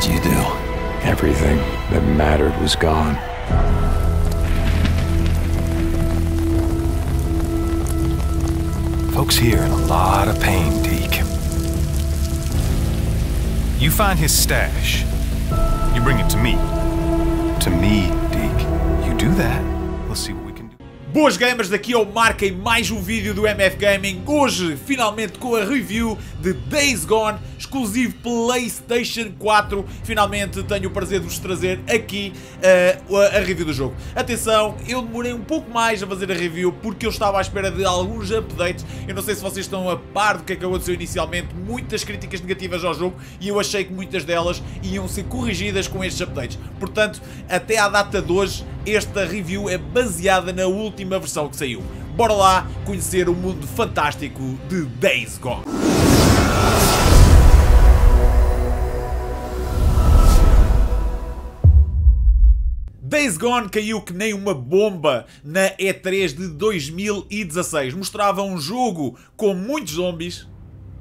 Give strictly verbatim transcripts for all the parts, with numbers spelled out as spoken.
did you do? Everything that mattered was gone. Folks here in a lot of pain, Deke. You find his stash. You bring it to me. To me, Deke. You do that. Let's see what we can do. Boas gamers, daqui ao Marca em mais um vídeo do M F Gaming. Hoje, finalmente, com a review de Days Gone, exclusivo PlayStation quatro. Finalmente tenho o prazer de vos trazer aqui uh, a, a review do jogo. Atenção, eu demorei um pouco mais a fazer a review porque eu estava à espera de alguns updates. Eu não sei se vocês estão a par do que acabou de ser inicialmente. Muitas críticas negativas ao jogo e eu achei que muitas delas iam ser corrigidas com estes updates. Portanto, até à data de hoje, esta review é baseada na última versão que saiu. Bora lá conhecer o mundo fantástico de Days Gone. Days Gone caiu que nem uma bomba na E três de dois mil e dezasseis. Mostrava um jogo com muitos zombies,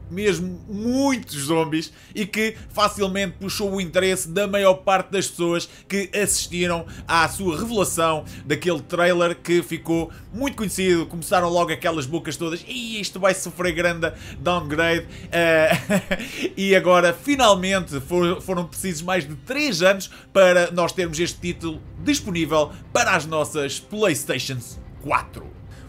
mesmo muitos zombies, e que facilmente puxou o interesse da maior parte das pessoas que assistiram à sua revelação daquele trailer que ficou muito conhecido. Começaram logo aquelas bocas todas, e isto vai sofrer grande downgrade, uh, e agora finalmente for, foram precisos mais de três anos para nós termos este título disponível para as nossas PlayStation quatro.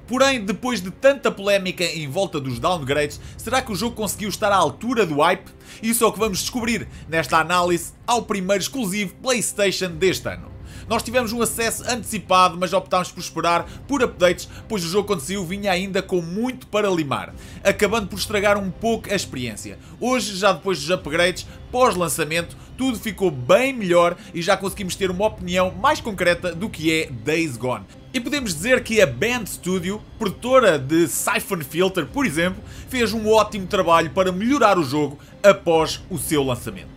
Porém, depois de tanta polémica em volta dos downgrades, será que o jogo conseguiu estar à altura do hype? Isso é o que vamos descobrir nesta análise ao primeiro exclusivo PlayStation deste ano. Nós tivemos um acesso antecipado, mas optámos por esperar por updates, pois o jogo quando saiu vinha ainda com muito para limar, acabando por estragar um pouco a experiência. Hoje, já depois dos upgrades, pós-lançamento, tudo ficou bem melhor e já conseguimos ter uma opinião mais concreta do que é Days Gone. E podemos dizer que a Band Studio, produtora de Syphon Filter, por exemplo, fez um ótimo trabalho para melhorar o jogo após o seu lançamento.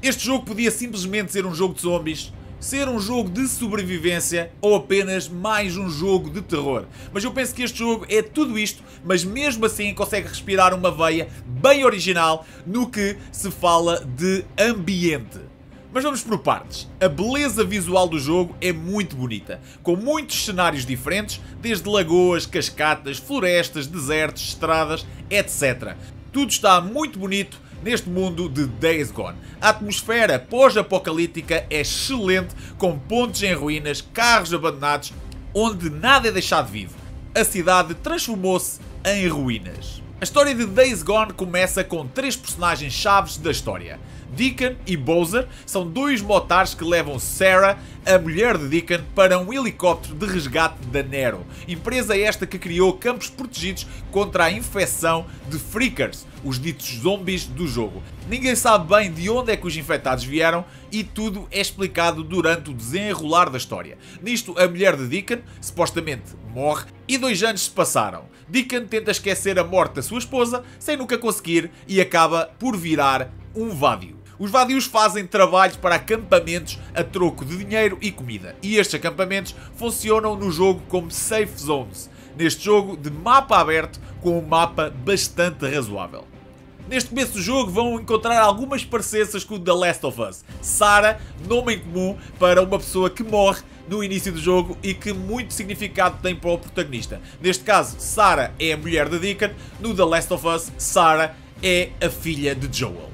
Este jogo podia simplesmente ser um jogo de zombies, ser um jogo de sobrevivência ou apenas mais um jogo de terror. Mas eu penso que este jogo é tudo isto, mas mesmo assim consegue respirar uma veia bem original no que se fala de ambiente. Mas vamos por partes. A beleza visual do jogo é muito bonita, com muitos cenários diferentes, desde lagoas, cascatas, florestas, desertos, estradas, etcétera. Tudo está muito bonito neste mundo de Days Gone. A atmosfera pós-apocalíptica é excelente, com pontes em ruínas, carros abandonados, onde nada é deixado vivo. A cidade transformou-se em ruínas. A história de Days Gone começa com três personagens chaves da história. Deacon e Bowser são dois motards que levam Sarah, a mulher de Deacon, para um helicóptero de resgate da Nero, empresa esta que criou campos protegidos contra a infecção de Freakers, os ditos zombies do jogo. Ninguém sabe bem de onde é que os infectados vieram e tudo é explicado durante o desenrolar da história. Nisto, a mulher de Deacon, supostamente, morre e dois anos se passaram. Deacon tenta esquecer a morte da sua esposa, sem nunca conseguir, e acaba por virar um vádio. Os vadios fazem trabalhos para acampamentos a troco de dinheiro e comida, e estes acampamentos funcionam no jogo como safe zones, neste jogo de mapa aberto com um mapa bastante razoável. Neste começo do jogo vão encontrar algumas parecenças com o The Last of Us. Sarah, nome em comum para uma pessoa que morre no início do jogo e que muito significado tem para o protagonista. Neste caso, Sarah é a mulher de Deacon. No The Last of Us, Sarah é a filha de Joel.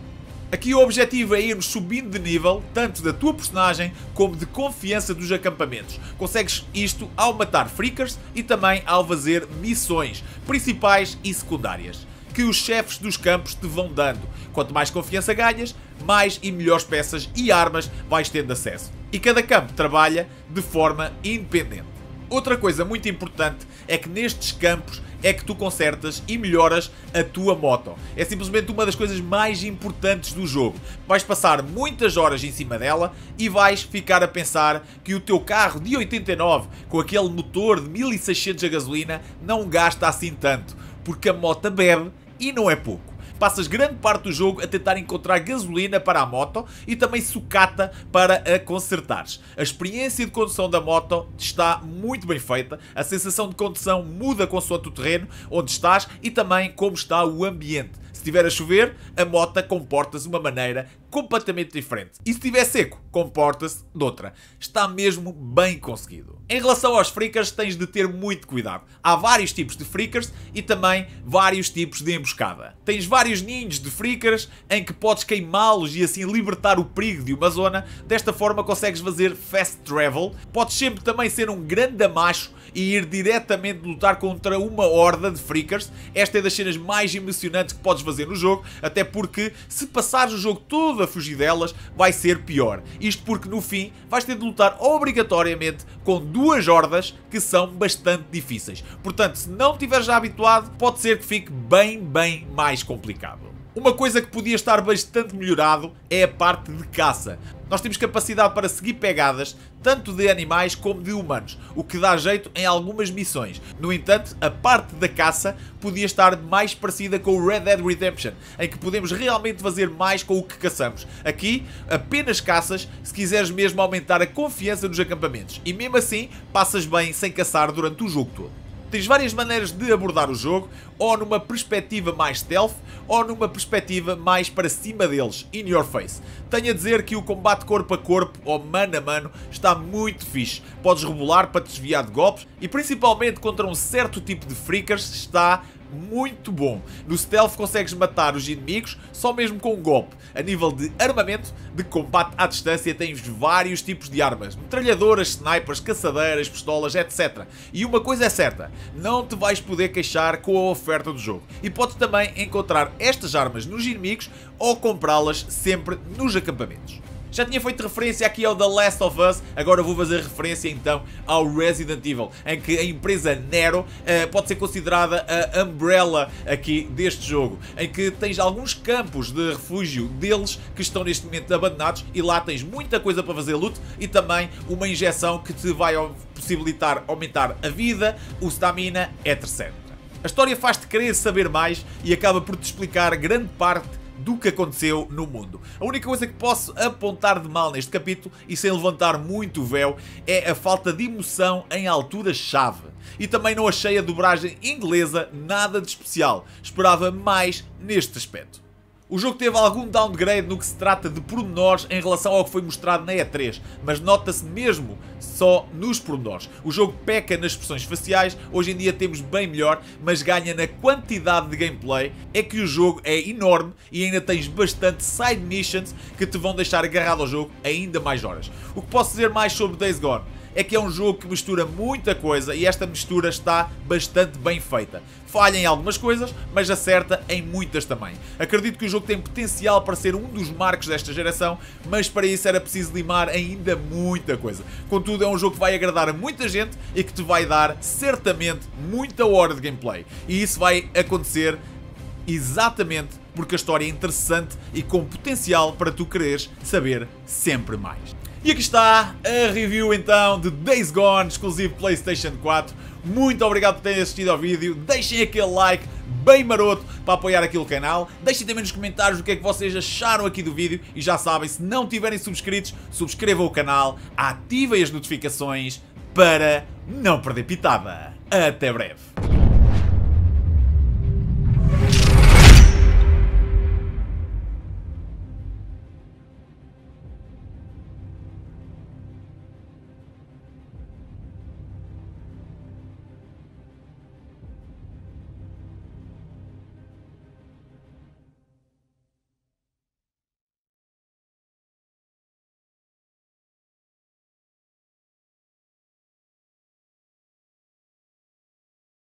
Aqui o objetivo é irmos subindo de nível, tanto da tua personagem como de confiança dos acampamentos. Consegues isto ao matar freakers e também ao fazer missões principais e secundárias que os chefes dos campos te vão dando. Quanto mais confiança ganhas, mais e melhores peças e armas vais tendo acesso. E cada campo trabalha de forma independente. Outra coisa muito importante é que nestes campos é que tu consertas e melhoras a tua moto. É simplesmente uma das coisas mais importantes do jogo. Vais passar muitas horas em cima dela e vais ficar a pensar que o teu carro de oitenta e nove, com aquele motor de mil e seiscentos a gasolina, não gasta assim tanto, porque a moto bebe e não é pouco. Passas grande parte do jogo a tentar encontrar gasolina para a moto e também sucata para a consertares. A experiência de condução da moto está muito bem feita, a sensação de condução muda consoante o terreno onde estás e também como está o ambiente. Se estiver a chover, a mota comporta-se de uma maneira completamente diferente. E se estiver seco, comporta-se de outra. Está mesmo bem conseguido. Em relação aos freakers, tens de ter muito cuidado. Há vários tipos de freakers e também vários tipos de emboscada. Tens vários ninhos de freakers em que podes queimá-los e assim libertar o perigo de uma zona. Desta forma consegues fazer fast travel. Podes sempre também ser um grande macho e ir diretamente lutar contra uma horda de freakers. Esta é das cenas mais emocionantes que podes fazer no jogo, até porque se passares o jogo todo a fugir delas, vai ser pior. Isto porque no fim vais ter de lutar obrigatoriamente com duas hordas que são bastante difíceis. Portanto, se não estiveres já habituado, pode ser que fique bem, bem mais complicado. Uma coisa que podia estar bastante melhorado é a parte de caça. Nós temos capacidade para seguir pegadas, tanto de animais como de humanos, o que dá jeito em algumas missões. No entanto, a parte da caça podia estar mais parecida com o Red Dead Redemption, em que podemos realmente fazer mais com o que caçamos. Aqui, apenas caças se quiseres mesmo aumentar a confiança nos acampamentos, e mesmo assim, passas bem sem caçar durante o jogo todo. Tens várias maneiras de abordar o jogo, ou numa perspectiva mais stealth, ou numa perspectiva mais para cima deles, in your face. Tenho a dizer que o combate corpo a corpo, ou mano a mano, está muito fixe. Podes rebolar para desviar de golpes, e principalmente contra um certo tipo de freakers está muito bom. No stealth consegues matar os inimigos só mesmo com um golpe. A nível de armamento, de combate à distância, tens vários tipos de armas. Metralhadoras, snipers, caçadeiras, pistolas, etcétera. E uma coisa é certa, não te vais poder queixar com a oferta do jogo. E podes também encontrar estas armas nos inimigos ou comprá-las sempre nos acampamentos. Já tinha feito referência aqui ao The Last of Us, agora vou fazer referência então ao Resident Evil, em que a empresa Nero uh, pode ser considerada a umbrella aqui deste jogo, em que tens alguns campos de refúgio deles que estão neste momento abandonados e lá tens muita coisa para fazer loot e também uma injeção que te vai possibilitar aumentar a vida, o stamina, etcétera. A história faz-te querer saber mais e acaba por te explicar grande parte do que aconteceu no mundo. A única coisa que posso apontar de mal neste capítulo, e sem levantar muito o véu, é a falta de emoção em altura-chave. E também não achei a dobragem inglesa nada de especial. Esperava mais neste aspecto. O jogo teve algum downgrade no que se trata de pormenores em relação ao que foi mostrado na E três, mas nota-se mesmo só nos pormenores. O jogo peca nas expressões faciais, hoje em dia temos bem melhor, mas ganha na quantidade de gameplay. É que o jogo é enorme e ainda tens bastante side missions que te vão deixar agarrado ao jogo ainda mais horas. O que posso dizer mais sobre Days Gone? É que é um jogo que mistura muita coisa e esta mistura está bastante bem feita. Falha em algumas coisas, mas acerta em muitas também. Acredito que o jogo tem potencial para ser um dos marcos desta geração, mas para isso era preciso limar ainda muita coisa. Contudo, é um jogo que vai agradar a muita gente e que te vai dar, certamente, muita hora de gameplay. E isso vai acontecer exatamente porque a história é interessante e com potencial para tu quereres saber sempre mais. E aqui está a review então de Days Gone, exclusivo PlayStation quatro. Muito obrigado por terem assistido ao vídeo. Deixem aquele like bem maroto para apoiar aqui o canal. Deixem também nos comentários o que é que vocês acharam aqui do vídeo. E já sabem, se não tiverem subscritos, subscrevam o canal, ativem as notificações para não perder pitada. Até breve.